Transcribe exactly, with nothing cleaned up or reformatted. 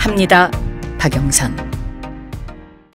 합니다. 박영선.